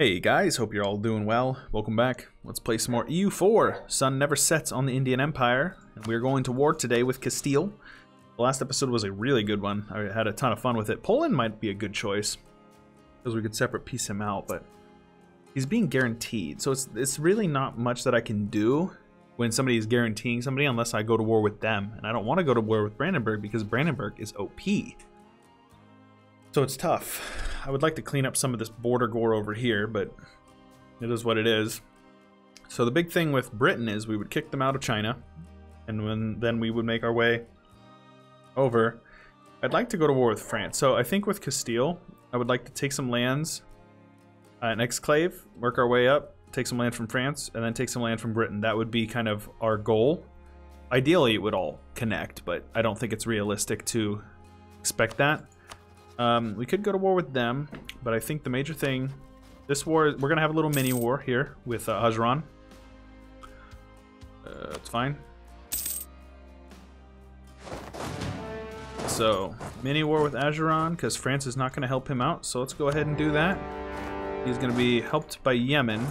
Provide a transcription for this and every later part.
Hey guys, hope you're all doing well. Welcome back. Let's play some more EU4. Sun never sets on the Indian Empire. And we're going to war today with Castile. The last episode was a really good one. I had a ton of fun with it. Poland might be a good choice, because we could separate piece him out, but he's being guaranteed. So it's really not much that I can do when somebody is guaranteeing somebody unless I go to war with them. And I don't want to go to war with Brandenburg because Brandenburg is OP. So it's tough. I would like to clean up some of this border gore over here, but it is what it is. So the big thing with Britain is we would kick them out of China, and then we would make our way over. I'd like to go to war with France. So I think with Castile, I would like to take some lands, an exclave, work our way up, take some land from France, and then take some land from Britain. That would be kind of our goal. Ideally, it would all connect, but I don't think it's realistic to expect that. We could go to war with them, but I think the major thing, this war, we're gonna have a little mini war here with Ajuuraan. It's fine. So mini war with Ajuuraan because France is not gonna help him out. So let's go ahead and do that. He's gonna be helped by Yemen,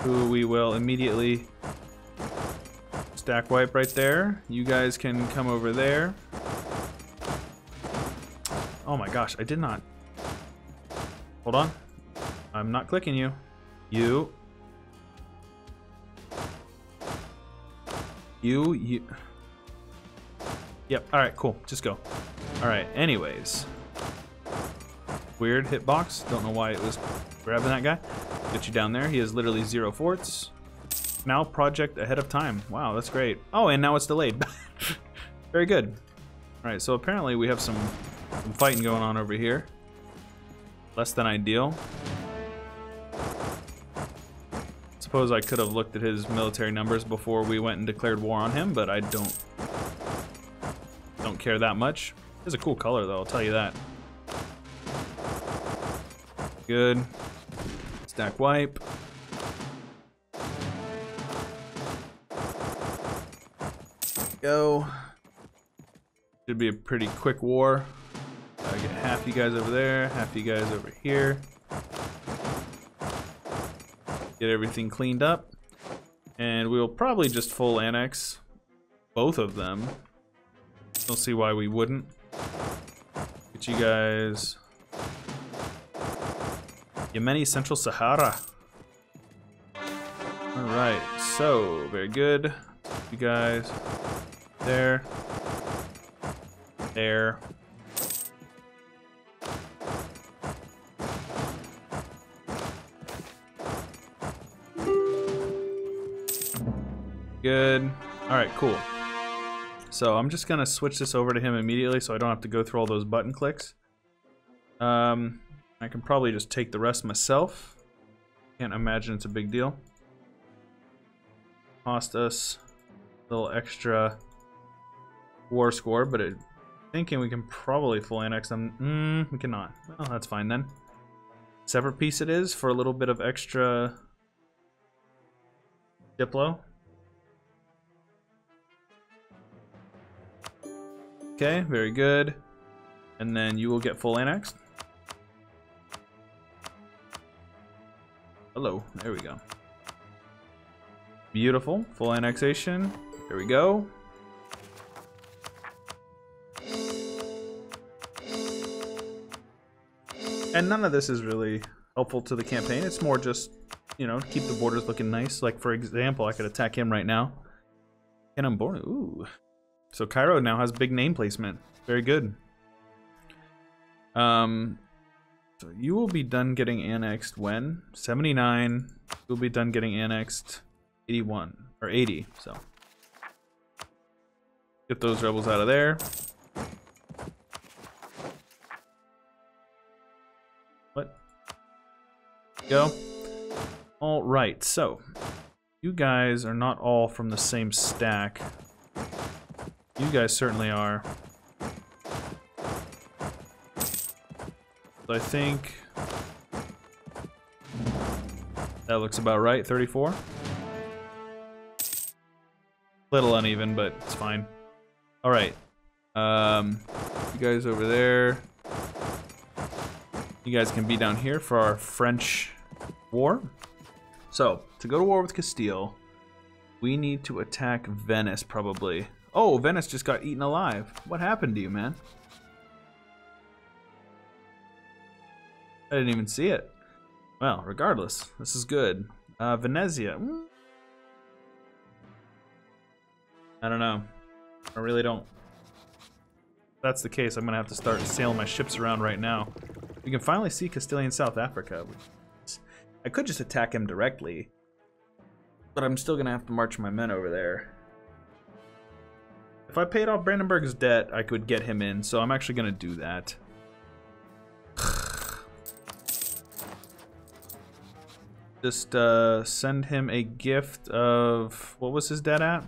who we will immediately stack wipe right there. You guys can come over there. Oh my gosh, I did not. Hold on. I'm not clicking you. You. Yep, alright, cool. Just go. Alright, anyways. Weird hitbox. Don't know why it was grabbing that guy. Get you down there. He has literally zero forts. Now project ahead of time. Wow, that's great. Oh, and now it's delayed. Very good. Alright, so apparently we have some fighting going on over here. Less than ideal. Suppose I could have looked at his military numbers before we went and declared war on him, but I don't care that much. It's a cool color though, I'll tell you that. Good. Stack wipe. Go. Should be a pretty quick war. I get half you guys over there, half you guys over here. Get everything cleaned up. And we will probably just full annex both of them. Don't see why we wouldn't. Get you guys... Yemeni Central Sahara. Alright, so very good. You guys there. There. Good. Alright, cool. So I'm just gonna switch this over to him immediately so I don't have to go through all those button clicks. I can probably just take the rest myself. Can't imagine it's a big deal. Cost us a little extra war score, but I'm thinking we can probably full annex them. We cannot. Well, that's fine then. Separate piece it is for a little bit of extra diplo. Okay, very good. And then you will get full annexed. Hello, there we go. Beautiful, full annexation. There we go. And none of this is really helpful to the campaign. It's more just, you know, keep the borders looking nice. Like, for example, I could attack him right now. And I'm bored. Ooh. So Cairo now has big name placement. Very good. So you will be done getting annexed when? 79. You'll be done getting annexed 81 or 80. So get those rebels out of there. What? Go. All right. So you guys are not all from the same stack. You guys certainly are. So I think that looks about right, 34. Little uneven, but it's fine. All right, you guys over there. You guys can be down here for our French war. So, to go to war with Castile, we need to attack Venice, probably. Oh, Venice just got eaten alive. What happened to you, man? I didn't even see it. Well, regardless, this is good. Venezia. I don't know. I really don't. If that's the case, I'm gonna have to start sailing my ships around right now. We can finally see Castilian South Africa. I could just attack him directly, but I'm still gonna have to march my men over there. If I paid off Brandenburg's debt, I could get him in, so I'm actually gonna do that. Just send him a gift of... What was his debt at?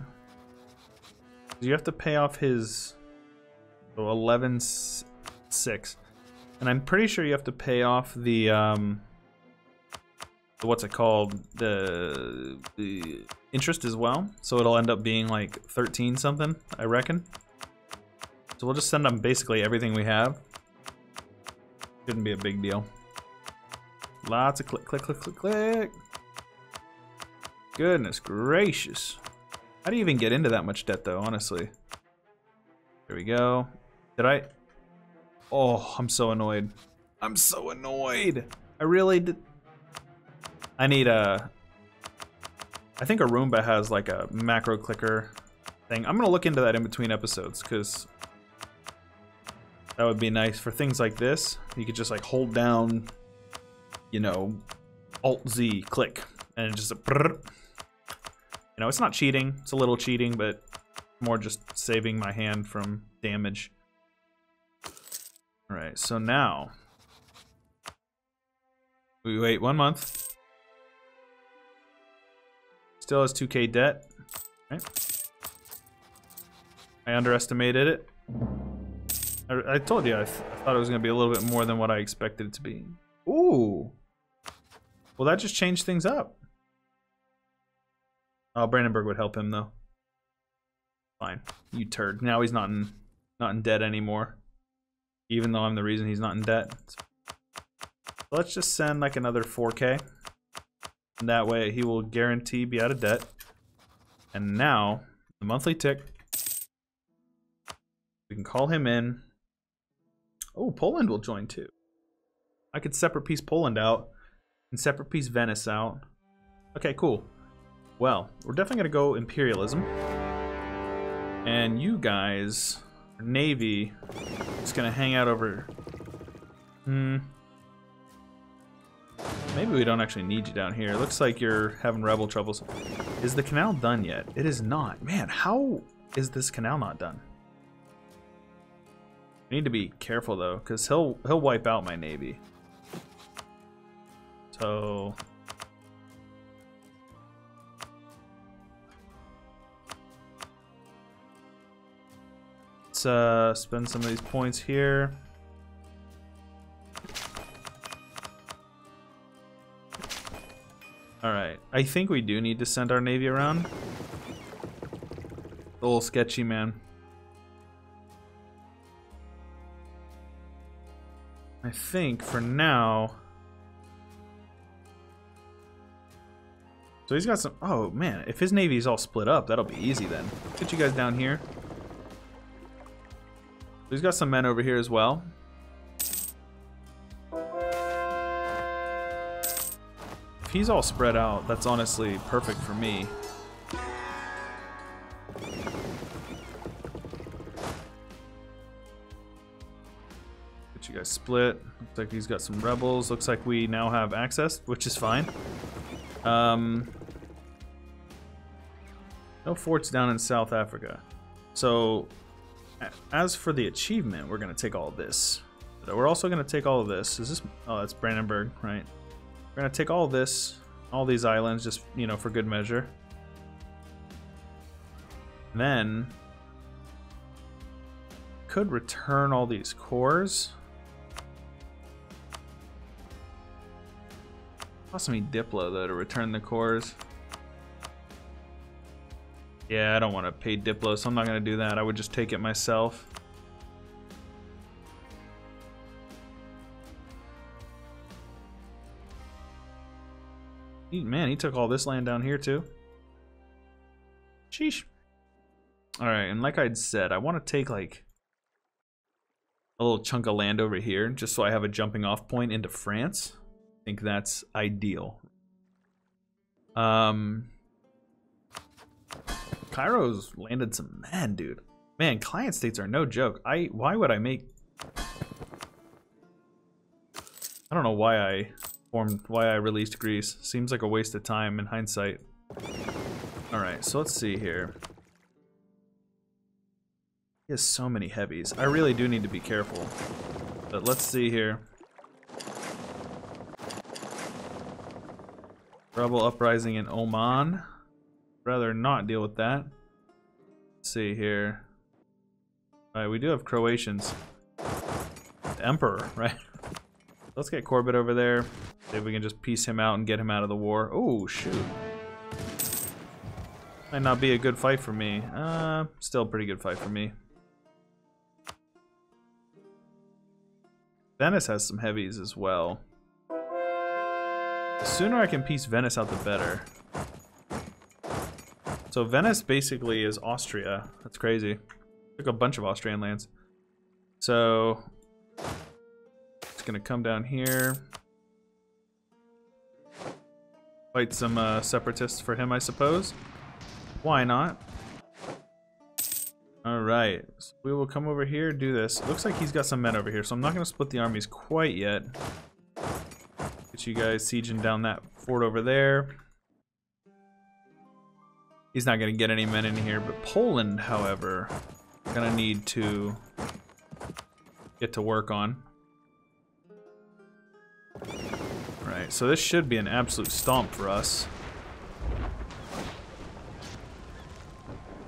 You have to pay off his... So 11.6. And I'm pretty sure you have to pay off the... what's it called? The interest as well. So it'll end up being like 13 something, I reckon. So we'll just send them basically everything we have. Shouldn't be a big deal. Lots of click, click, click, click, click. Goodness gracious. How do you even get into that much debt, though, honestly? Here we go. Did I? Oh, I'm so annoyed. I'm so annoyed. I really did. I need a... I think a Roomba has, like, a macro clicker thing. I'm going to look into that in between episodes, because that would be nice for things like this. You could just, like, hold down... You know, Alt-Z, click, and it's just a brrr. You know, it's not cheating. It's a little cheating, but more just saving my hand from damage. All right, so now we wait 1 month. Still has 2K debt. All right. I underestimated it. I told you I thought it was going to be a little bit more than what I expected it to be. Ooh. Well, that just changed things up. Oh, Brandenburg would help him though. Fine. You turd. Now he's not in debt anymore. Even though I'm the reason he's not in debt. So let's just send like another 4K. And that way he will guarantee be out of debt. And now, the monthly tick. We can call him in. Oh, Poland will join too. I could separate piece Poland out and separate piece Venice out. Okay, cool. Well, we're definitely gonna go imperialism. And you guys, Navy, just gonna hang out over. Maybe we don't actually need you down here. Looks like you're having rebel troubles. Is the canal done yet? It is not. Man, how is this canal not done? I need to be careful though, because he'll wipe out my navy. So let's spend some of these points here. Alright, I think we do need to send our navy around. It's a little sketchy, man. I think for now. So he's got some. Oh man, if his navy is all split up, that'll be easy then. Get you guys down here. So he's got some men over here as well. If he's all spread out, that's honestly perfect for me. Guys split. Looks like he's got some rebels. Looks like we now have access, which is fine. No forts down in South Africa. So as for the achievement, we're gonna take all of this. But we're also gonna take all of this. Is this? Oh, that's Brandenburg, right? We're gonna take all of this, all these islands, just, you know, for good measure. And then could return all these cores. Cost me Diplo though to return the cores. Yeah, I don't want to pay Diplo, so I'm not going to do that. I would just take it myself. Man, he took all this land down here too. Sheesh. Alright, and like I'd said, I want to take like a little chunk of land over here, just so I have a jumping off point into France. I think that's ideal. Cairo's landed some men, dude. Man, client states are no joke. Why would I make... I don't know why I formed... why I released Greece. Seems like a waste of time in hindsight. Alright, so let's see here. He has so many heavies. I really do need to be careful. But let's see here. Rebel uprising in Oman. Rather not deal with that. Let's see here. Alright, we do have Croatians. The Emperor, right? Let's get Corbett over there. See if we can just piece him out and get him out of the war. Oh, shoot. Might not be a good fight for me. Still a pretty good fight for me. Venice has some heavies as well. The sooner I can piece Venice out, the better. So Venice basically is Austria. That's crazy. Took a bunch of Austrian lands. So it's gonna come down here. Fight some separatists for him, I suppose. Why not? Alright, so we will come over here, do this. Looks like he's got some men over here, so I'm not going to split the armies quite yet. Get you guys sieging down that fort over there. He's not going to get any men in here, but Poland, however, going to need to get to work on. Alright, so this should be an absolute stomp for us.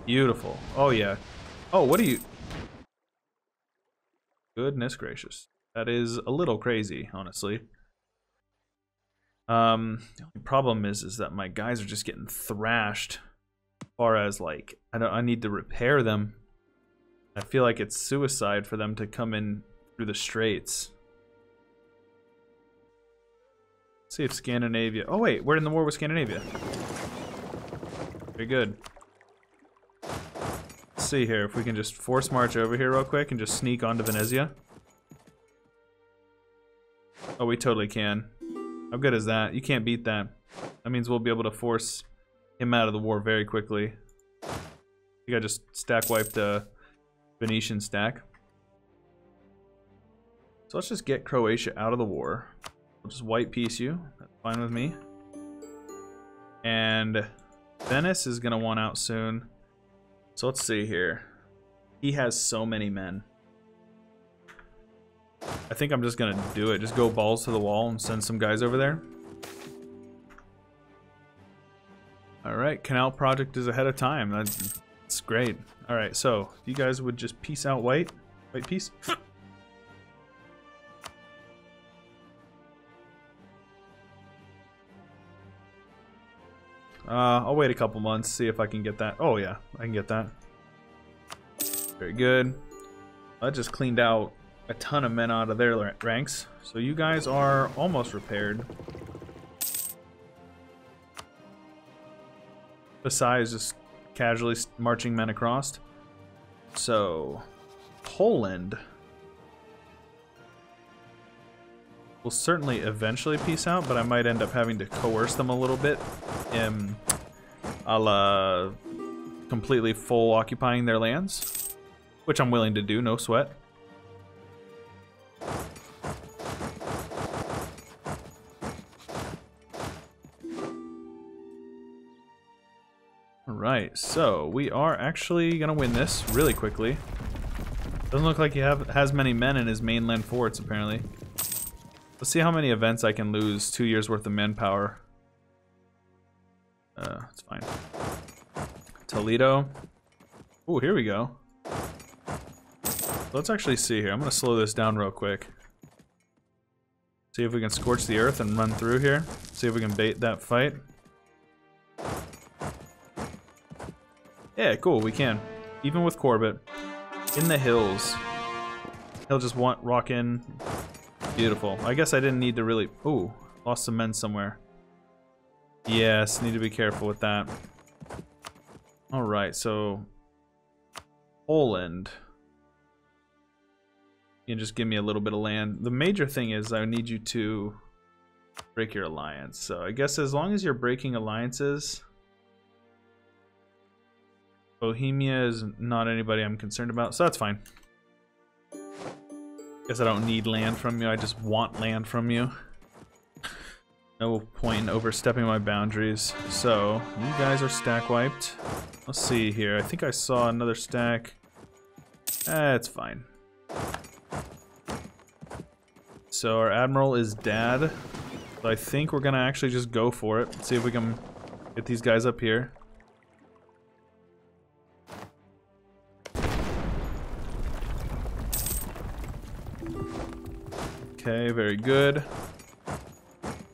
Beautiful. Oh, yeah. Oh, what are you... Goodness gracious. That is a little crazy, honestly. The only problem is that my guys are just getting thrashed. As far as, like, I need to repair them. I feel like it's suicide for them to come in through the straits. Let's see if Scandinavia... Oh, wait. We're in the war with Scandinavia. Very good. See here if we can just force march over here real quick and just sneak onto Venezia. Oh, we totally can. How good is that? You can't beat that. That means we'll be able to force him out of the war very quickly. I think I just stack wiped the Venetian stack. So let's just get Croatia out of the war. We'll just white piece you. That's fine with me. And Venice is gonna want out soon. So let's see here. He has so many men. I think I'm just gonna do it. Just go balls to the wall and send some guys over there. Alright, canal project is ahead of time. That's great. Alright, so if you guys would just peace out white. White peace. I'll wait a couple months, see if I can get that. Oh yeah, I can get that. Very good. I just cleaned out a ton of men out of their ranks. So you guys are almost repaired. Besides just casually marching men across. So, Poland will certainly eventually peace out, but I might end up having to coerce them a little bit. A la completely full occupying their lands, which I'm willing to do, no sweat. Alright, so we are actually gonna win this really quickly. Doesn't look like he has many men in his mainland forts, apparently. Let's see how many events I can lose 2 years worth of manpower. It's fine. Toledo. Oh, here we go. Let's actually see here. I'm gonna slow this down real quick. See if we can scorch the earth and run through here. See if we can bait that fight. Yeah, cool, we can. Even with Corbett. In the hills. He'll just want rock in. Beautiful. I guess I didn't need to really... Ooh, lost some men somewhere. Yes, need to be careful with that. All right, so Poland. You can just give me a little bit of land. The major thing is I need you to break your alliance. So I guess as long as you're breaking alliances, Bohemia is not anybody I'm concerned about, so that's fine. Guess I don't need land from you. I just want land from you. No point in overstepping my boundaries. So you guys are stack wiped. Let's see here. I think I saw another stack. That's fine. So our admiral is dad. So I think we're gonna actually just go for it. Let's see if we can get these guys up here. Okay, very good.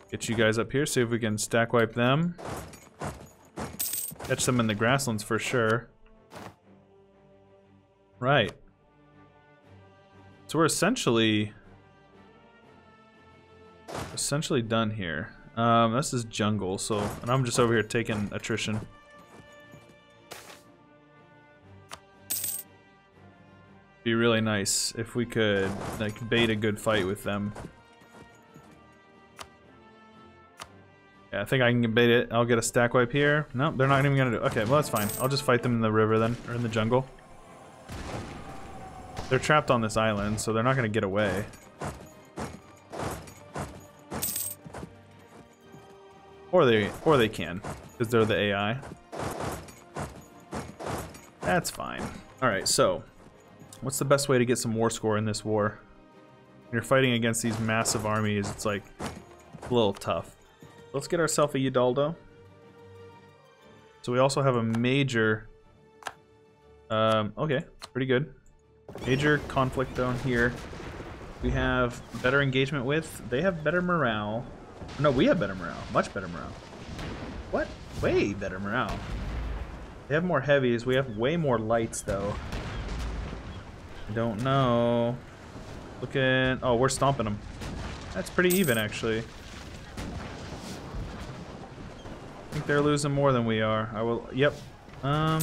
Get you guys up here, see if we can stack wipe them. Catch them in the grasslands for sure. Right. So we're essentially done here. This is jungle, so, and I'm just over here taking attrition. Be really nice if we could like bait a good fight with them. Yeah, I think I can bait it. I'll get a stack wipe here. No, nope, they're not even gonna do it. Okay, well that's fine. I'll just fight them in the river then, or in the jungle. They're trapped on this island, so they're not gonna get away. Or they can, because they're the AI. That's fine. All right, so what's the best way to get some war score in this war? When you're fighting against these massive armies, it's like a little tough. Let's get ourselves a Udaldo. So we also have a major, okay, pretty good. Major conflict down here. We have better engagement with, they have better morale. No, we have better morale. Much better morale. What? Way better morale. They have more heavies. We have way more lights, though. I don't know. Looking... Oh, we're stomping them. That's pretty even, actually. I think they're losing more than we are. I will... Yep. Yeah,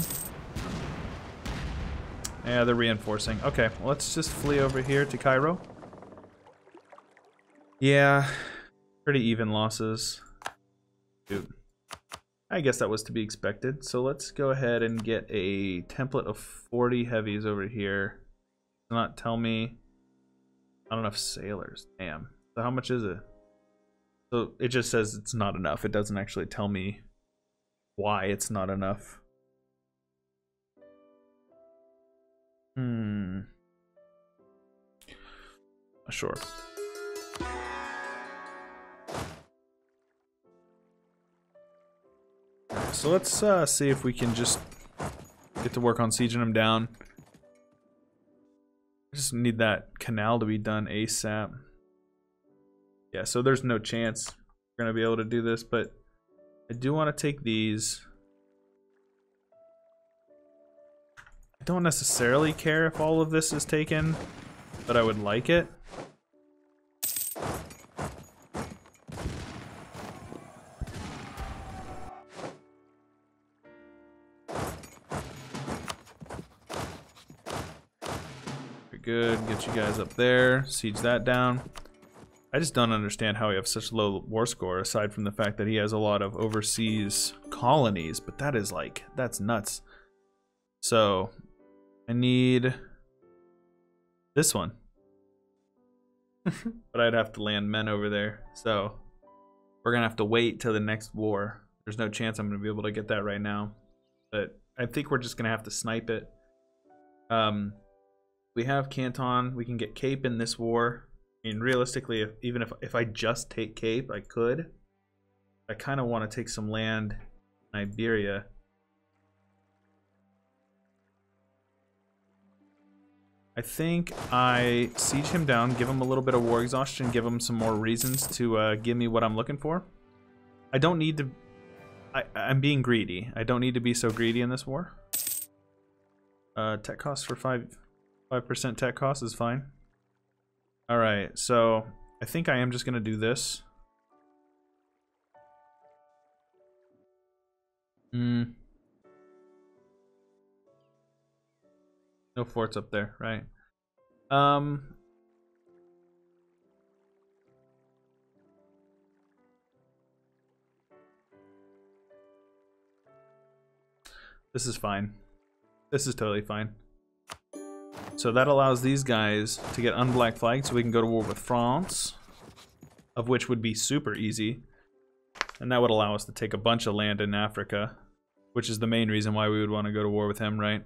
they're reinforcing. Okay, well, let's just flee over here to Cairo. Yeah... Pretty even losses. Dude. I guess that was to be expected. So let's go ahead and get a template of 40 heavies over here. Do not tell me not enough sailors. Damn. So how much is it? So it just says it's not enough. It doesn't actually tell me why it's not enough. Sure. So let's see if we can just get to work on sieging them down. I just need that canal to be done ASAP. Yeah, so there's no chance we're going to be able to do this, but I do want to take these. I don't necessarily care if all of this is taken, but I would like it. Good, get you guys up there, siege that down. I just don't understand how we have such low war score, aside from the fact that he has a lot of overseas colonies, but that is like, that's nuts. So, I need this one. But I'd have to land men over there, so we're gonna have to wait till the next war. There's no chance I'm gonna be able to get that right now, but I think we're just gonna have to snipe it. We have Canton, we can get Cape in this war. I mean, realistically, even if I just take Cape, I could. I kind of want to take some land in Iberia. I think I siege him down, give him a little bit of war exhaustion, give him some more reasons to give me what I'm looking for. I don't need to... I'm being greedy. I don't need to be so greedy in this war. Tech costs for 5% tech cost is fine. Alright, so I think I am just going to do this. No forts up there, right? This is fine. This is totally fine. So that allows these guys to get unblack flagged, so we can go to war with France, of which would be super easy. And that would allow us to take a bunch of land in Africa, which is the main reason why we would want to go to war with him, right?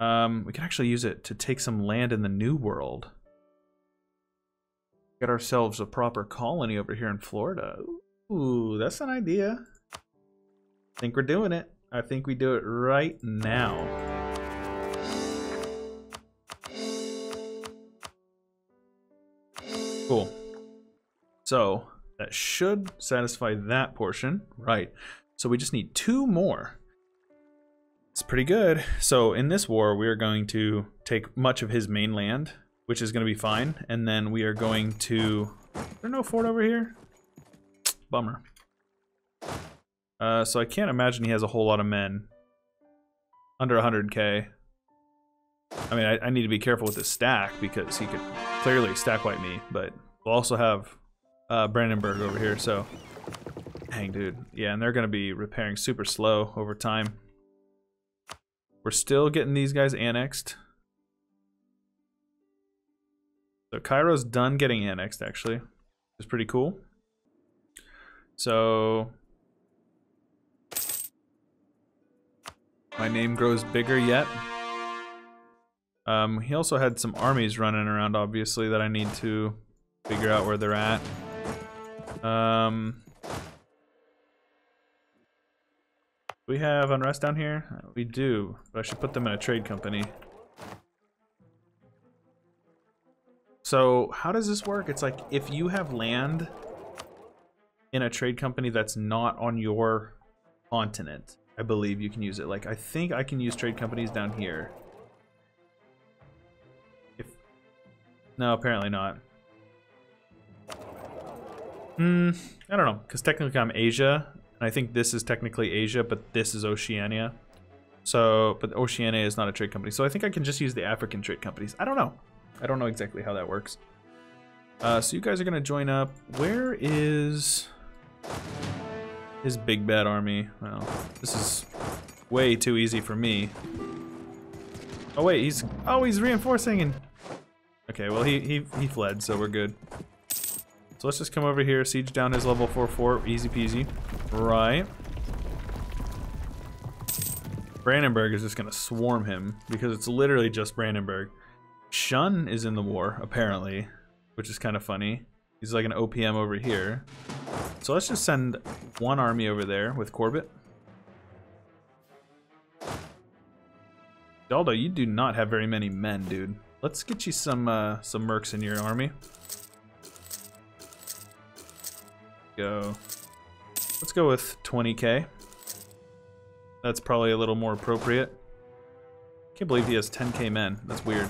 We can actually use it to take some land in the New World. Get ourselves a proper colony over here in Florida. Ooh, that's an idea. I think we're doing it. I think we do it right now. Cool. So that should satisfy that portion, right? So we just need two more. It's pretty good. So in this war, we are going to take much of his mainland, which is going to be fine. And then we are going to... Is there no fort over here? Bummer. So I can't imagine he has a whole lot of men. Under 100k. I mean, I need to be careful with this stack, because he could clearly stack wipe me, but we'll also have Brandenburg over here, so... Dang, dude. Yeah, and they're going to be repairing super slow over time. We're still getting these guys annexed. So Cairo's done getting annexed, actually. It's pretty cool. So... My name grows bigger yet. He also had some armies running around, obviously, that I need to figure out where they're at. We have unrest down here? We do, but I should put them in a trade company. So how does this work? It's like if you have land in a trade company that's not on your continent, I believe you can use it. Like, I think I can use trade companies down here. If... No, apparently not. I don't know, because technically I'm Asia, and I think this is technically Asia, but this is Oceania. So, but Oceania is not a trade company. So I think I can just use the African trade companies. I don't know. I don't know exactly how that works. So you guys are going to join up. Where is... His big bad army. Well, this is way too easy for me. Oh wait, he's reinforcing and... Okay, well he fled, so we're good. So let's just come over here, siege down his level 4 fort, easy peasy. Right. Brandenburg is just gonna swarm him, because it's literally just Brandenburg. Shun is in the war, apparently, which is kind of funny. He's like an OPM over here. So let's just send one army over there with Corbett. Daldo, you do not have very many men, dude. Let's get you some mercs in your army. Go. Let's go with 20k. That's probably a little more appropriate. Can't believe he has 10k men. That's weird.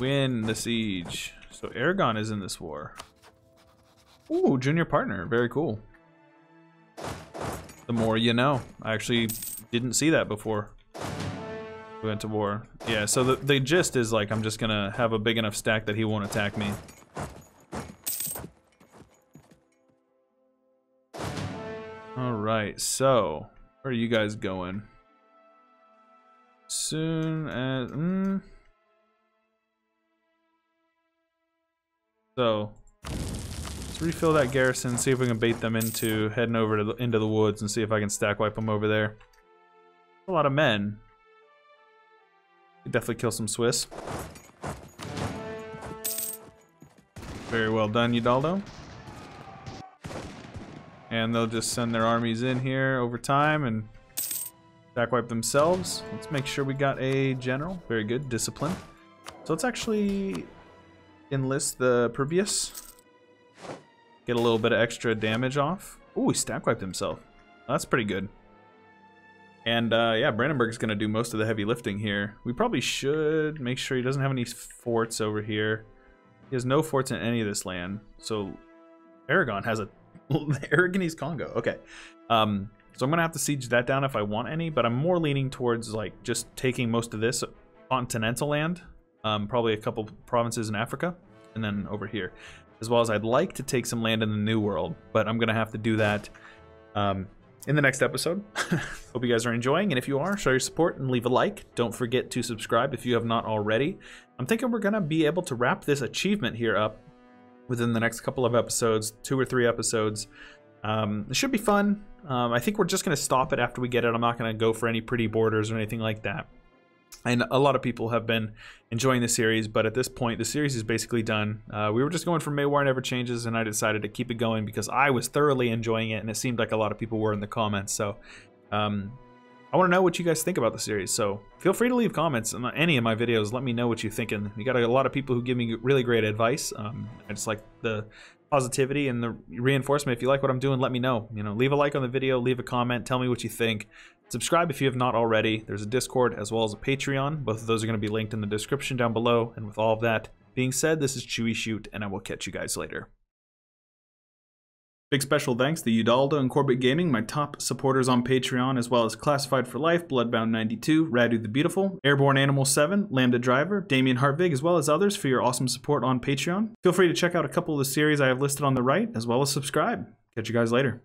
Win the siege. So Aragon is in this war. Ooh, junior partner. Very cool. The more you know. I actually didn't see that before we went to war. Yeah, so the gist is like I'm just gonna have a big enough stack that he won't attack me. Alright, so where are you guys going? Soon as... So, let's refill that garrison, see if we can bait them into heading over to into the woods and see if I can stack wipe them over there. A lot of men. Could definitely kill some Swiss. Very well done, Udaldo. And they'll just send their armies in here over time and stack wipe themselves. Let's make sure we got a general. Very good, discipline. So let's actually... enlist the Pervious. Get a little bit of extra damage off. Ooh, he stack wiped himself. That's pretty good. And yeah, Brandenburg's gonna do most of the heavy lifting here. We probably should make sure he doesn't have any forts over here. He has no forts in any of this land. So Aragon has a Aragonese Congo. Okay. So I'm going to have to siege that down if I want any, but I'm more leaning towards like just taking most of this continental land, probably a couple provinces in Africa, and then over here. As well as I'd like to take some land in the New World, but I'm going to have to do that in the next episode. Hope you guys are enjoying, and if you are, show your support and leave a like. Don't forget to subscribe if you have not already. I'm thinking we're going to be able to wrap this achievement here up within the next couple of episodes, 2 or 3 episodes. It should be fun. I think we're just going to stop it after we get it. I'm not going to go for any pretty borders or anything like that. And a lot of people have been enjoying the series, but at this point, the series is basically done. We were just going for Mewar Never Changes, and I decided to keep it going because I was thoroughly enjoying it, and it seemed like a lot of people were in the comments. So I want to know what you guys think about the series. So feel free to leave comments on any of my videos. Let me know what you're thinking. You got a lot of people who give me really great advice. I just like the positivity and the reinforcement. If you like what I'm doing, let me know. You know, leave a like on the video, leave a comment, tell me what you think. Subscribe if you have not already. There's a Discord as well as a Patreon. Both of those are going to be linked in the description down below. And with all of that being said, this is Chewyshoot, and I will catch you guys later. Big special thanks to Udalda and Corbett Gaming, my top supporters on Patreon, as well as Classified for Life, Bloodbound 92, Radu the Beautiful, Airborne Animal 7, Lambda Driver, Damian Hartvig, as well as others for your awesome support on Patreon. Feel free to check out a couple of the series I have listed on the right, as well as subscribe. Catch you guys later.